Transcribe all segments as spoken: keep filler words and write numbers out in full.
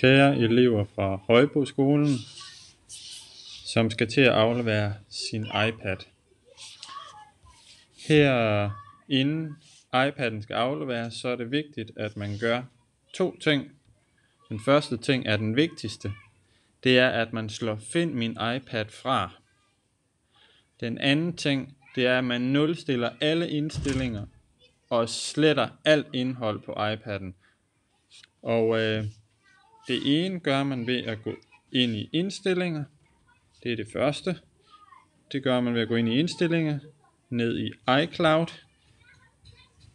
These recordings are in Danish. Kære elever fra Højboskolen, som skal til at aflevere sin iPad. Her inden iPad'en skal afleveres, så er det vigtigt, at man gør to ting. Den første ting er den vigtigste. Det er, at man slår "Find min iPad" fra. Den anden ting, det er, at man nulstiller alle indstillinger og sletter alt indhold på iPad'en. Og øh, det ene gør man ved at gå ind i indstillinger. Det er det første. Det gør man ved at gå ind i indstillinger, ned i iCloud,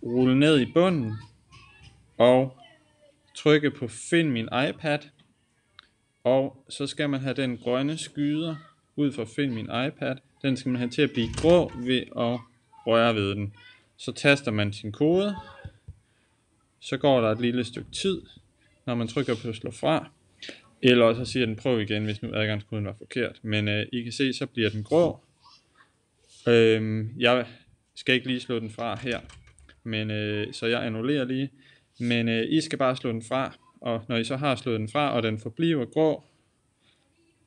rulle ned i bunden og trykke på "Find min iPad", og så skal man have den grønne skyder ud fra "Find min iPad", den skal man have til at blive grå ved at røre ved den. Så taster man sin kode, så går der et lille stykke tid, når man trykker på "slå fra", eller så siger den "prøv igen", hvis nu adgangskoden var forkert. Men øh, I kan se, så bliver den grå. Øh, jeg skal ikke lige slå den fra her, men øh, så jeg annullerer lige. Men øh, I skal bare slå den fra, og når I så har slået den fra, og den forbliver grå,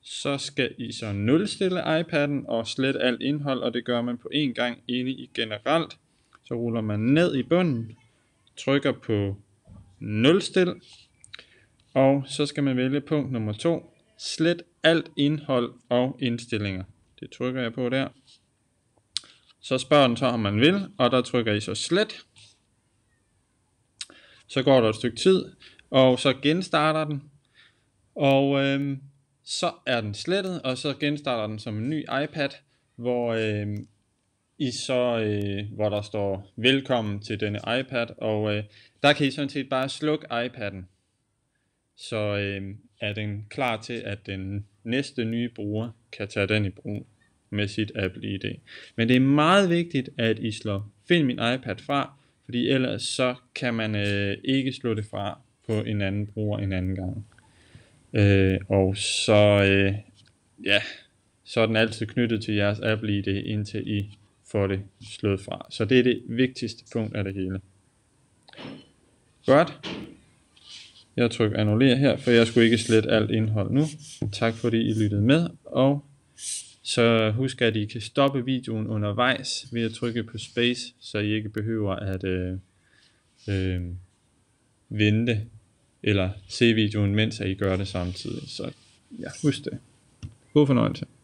så skal I så nulstille iPad'en og slette alt indhold, og det gør man på en gang inde i generelt. Så ruller man ned i bunden, trykker på nulstil, og så skal man vælge punkt nummer to, slet alt indhold og indstillinger. Det trykker jeg på der. Så spørger den så, om man vil, og der trykker I så slet. Så går der et stykke tid, og så genstarter den, og øhm, så er den slettet, og så genstarter den som en ny iPad, hvor, øhm, I så, øh, hvor der står "velkommen til denne iPad", og øh, der kan I sådan set bare slukke iPad'en, så øh, er den klar til, at den næste nye bruger kan tage den i brug med sit Apple I D. Men det er meget vigtigt, at I slår "Find min iPad" fra, fordi ellers så kan man øh, ikke slå det fra på en anden bruger en anden gang. Øh, og så, øh, ja, så er den altid knyttet til jeres Apple I D, indtil I får det slået fra. Så det er det vigtigste punkt af det hele. Godt. Jeg trykker annullér her, for jeg skulle ikke slette alt indhold nu. Tak fordi I lyttede med, og så husk, at I kan stoppe videoen undervejs ved at trykke på space, så I ikke behøver at øh, øh, vente eller se videoen, mens I gør det samtidig. Så ja, husk det. God fornøjelse.